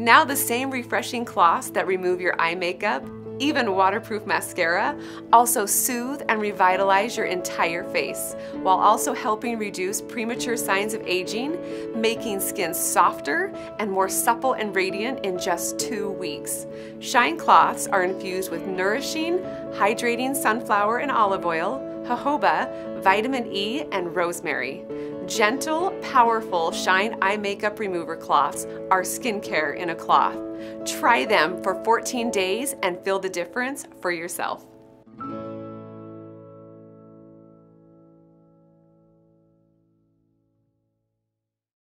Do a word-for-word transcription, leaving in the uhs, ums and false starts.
Now the same refreshing cloths that remove your eye makeup, even waterproof mascara, also soothe and revitalize your entire face, while also helping reduce premature signs of aging, making skin softer and more supple and radiant in just two weeks. Shine cloths are infused with nourishing, hydrating sunflower and olive oil, jojoba, vitamin E, and rosemary. Gentle, powerful Shine Eye Makeup Remover Cloths are skincare in a cloth. Try them for fourteen days and feel the difference for yourself.